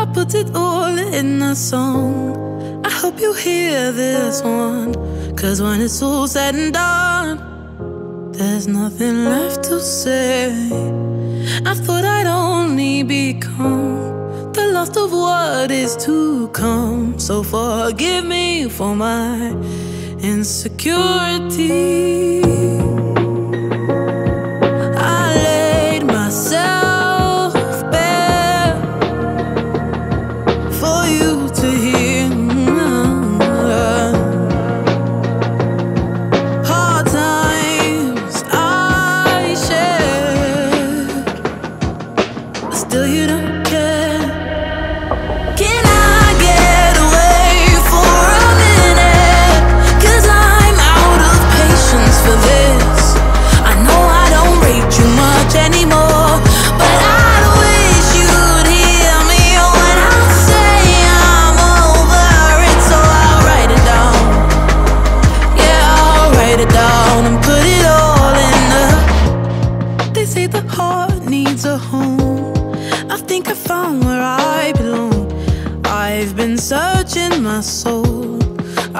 I put it all in a song. I hope you hear this one, 'cause when it's all said and done, there's nothing left to say. I thought I'd only become the last of what is to come, so forgive me for my insecurity. I laid myself bare for you to hear. Hard times I shared, still you don't care. Can I get away for a minute? 'Cause I'm out of patience for this. I know I don't rate you much anymore, but I wish you'd hear me when I say I'm over it. So I'll write it down. Yeah, I'll write it down and put it all in the... They say the heart needs a home. I think I found where I belong. I've been searching my soul,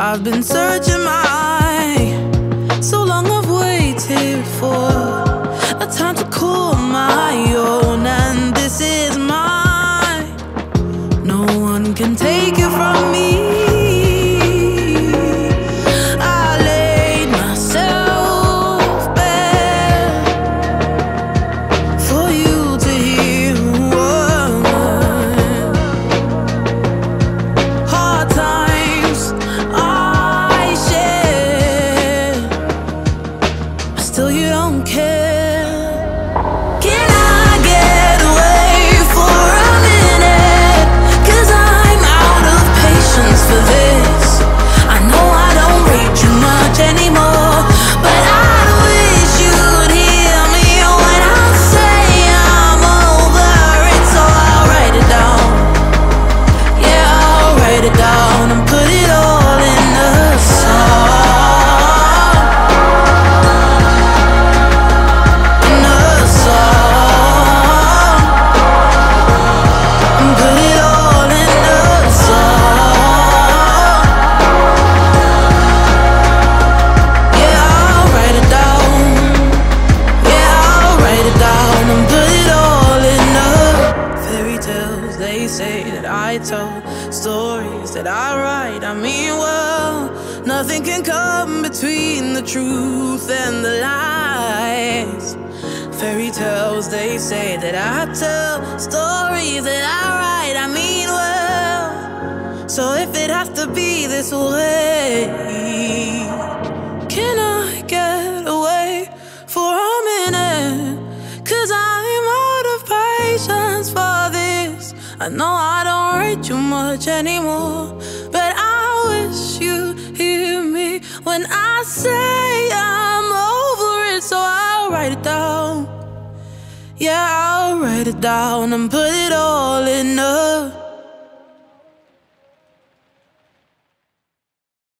I've been searching my eye. So long I've waited for a time to call my own, and this is mine. No one can take it from me. I laid myself bare for you to hear. Hard times I shared, still you don't care. Can I get away for a minute? 'Cause I'm out of patience for this. I know I don't rate you much anymore, but I wish you'd hear me when I say I'm over it. So I'll write it down. Yeah, I'll write it down and put it all in a song. In a song. And put it all in a song. Yeah, I'll write it down. Yeah, I'll write it down and put it all in a... Fairy tales, they say that I told. Stories that I write, I mean well. Nothing can come between the truth and the lies. Fairy tales, they say that I tell. Stories that I write, I mean well. So if it has to be this way, can I get away for a minute? 'Cause I'm out of patience for this. I know I don't rate you much anymore, but I wish you'd hear me when I say I'm over it. So I'll write it down. Yeah, I'll write it down and put it all in a...